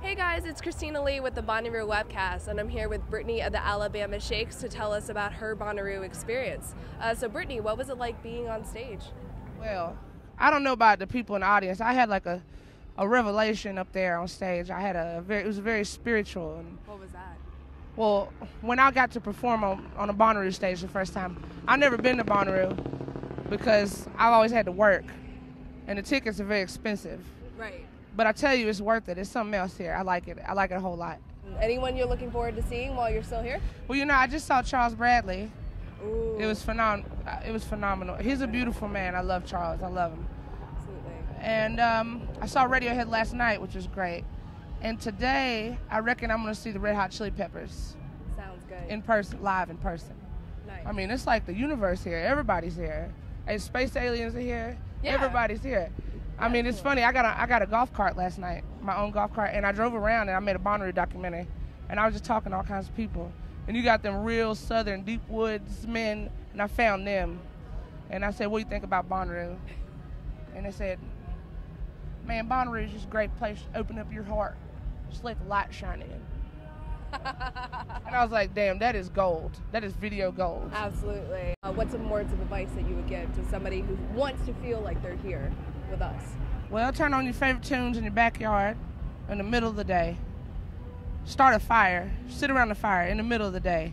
Hey guys, it's Christina Lee with the Bonnaroo webcast, and I'm here with Brittany of the Alabama Shakes to tell us about her Bonnaroo experience. So Brittany, what was it like being on stage? Well, I don't know about the people in the audience. I had like a revelation up there on stage. I had it was very spiritual. And what was that? Well, when I got to perform on a Bonnaroo stage the first time, I've never been to Bonnaroo because I've always had to work, and the tickets are very expensive. Right. But I tell you, it's worth it. It's something else here. I like it. I like it a whole lot. Anyone you're looking forward to seeing while you're still here? Well, you know, I just saw Charles Bradley. Ooh. It was phenomenal. He's a beautiful man. I love Charles. I love him. Absolutely. And I saw Radiohead last night, which was great. And today, I reckon I'm going to see the Red Hot Chili Peppers. Sounds good. In person, live in person. Nice. I mean, it's like the universe here. Everybody's here. Hey, space aliens are here. Yeah. Everybody's here. I mean, it's funny. I got a golf cart last night, my own golf cart, and I drove around and I made a Bonnaroo documentary, and I was just talking to all kinds of people. And you got them real Southern deep woods men, and I found them, and I said, "What do you think about Bonnaroo?" And they said, "Man, Bonnaroo is just a great place to open up your heart. Just let the light shine in." And I was like, "Damn, that is gold. That is video gold." Absolutely. What's some words of advice that you would give to somebody who wants to feel like they're here with us? Well, turn on your favorite tunes in your backyard in the middle of the day. Start a fire. Sit around the fire in the middle of the day.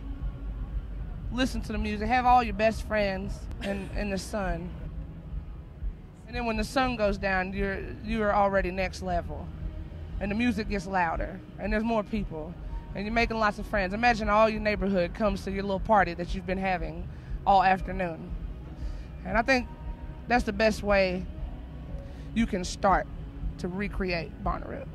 Listen to the music. Have all your best friends in the sun. And then when the sun goes down, you're already next level. And the music gets louder. And there's more people. And you're making lots of friends. Imagine all your neighborhood comes to your little party that you've been having all afternoon. And I think that's the best way you can start to recreate Bonnaroo.